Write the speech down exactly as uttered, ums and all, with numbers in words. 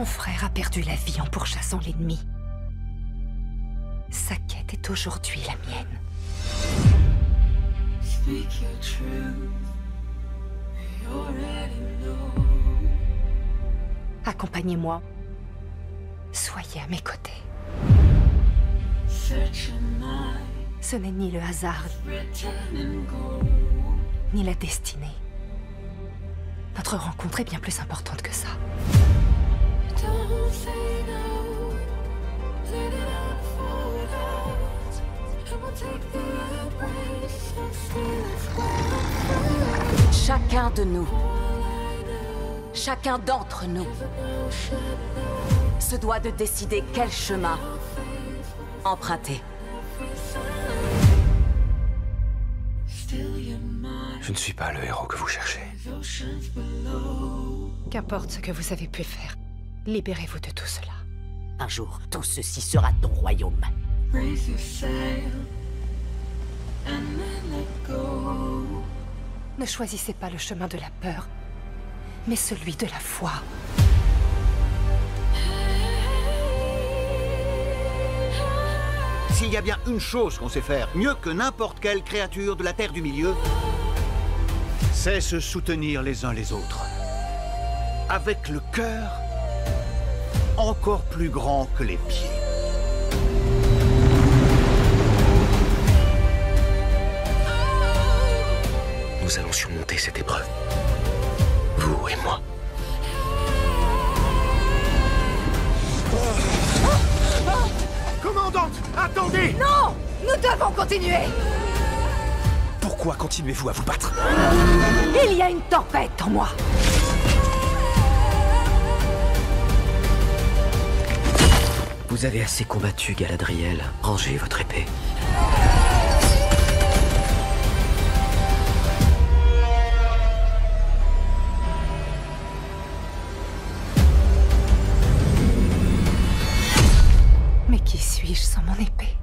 Mon frère a perdu la vie en pourchassant l'ennemi. Sa quête est aujourd'hui la mienne. Speak your truth. You already know. Accompagnez-moi. Soyez à mes côtés. Ce n'est ni le hasard, ni la destinée. Notre rencontre est bien plus importante que ça. Chacun de nous, chacun d'entre nous, se doit de décider quel chemin emprunter. Je ne suis pas le héros que vous cherchez. Qu'importe ce que vous avez pu faire, libérez-vous de tout cela. Un jour, tout ceci sera ton royaume. Ne choisissez pas le chemin de la peur, mais celui de la foi. S'il y a bien une chose qu'on sait faire, mieux que n'importe quelle créature de la Terre du Milieu, c'est se soutenir les uns les autres. Avec le cœur encore plus grand que les pieds. Nous allons surmonter cette épreuve. Vous et moi. Commandante, attendez! Non! Nous devons continuer! Pourquoi continuez-vous à vous battre? Il y a une tempête en moi! Vous avez assez combattu, Galadriel. Rangez votre épée. Mais qui suis-je sans mon épée ?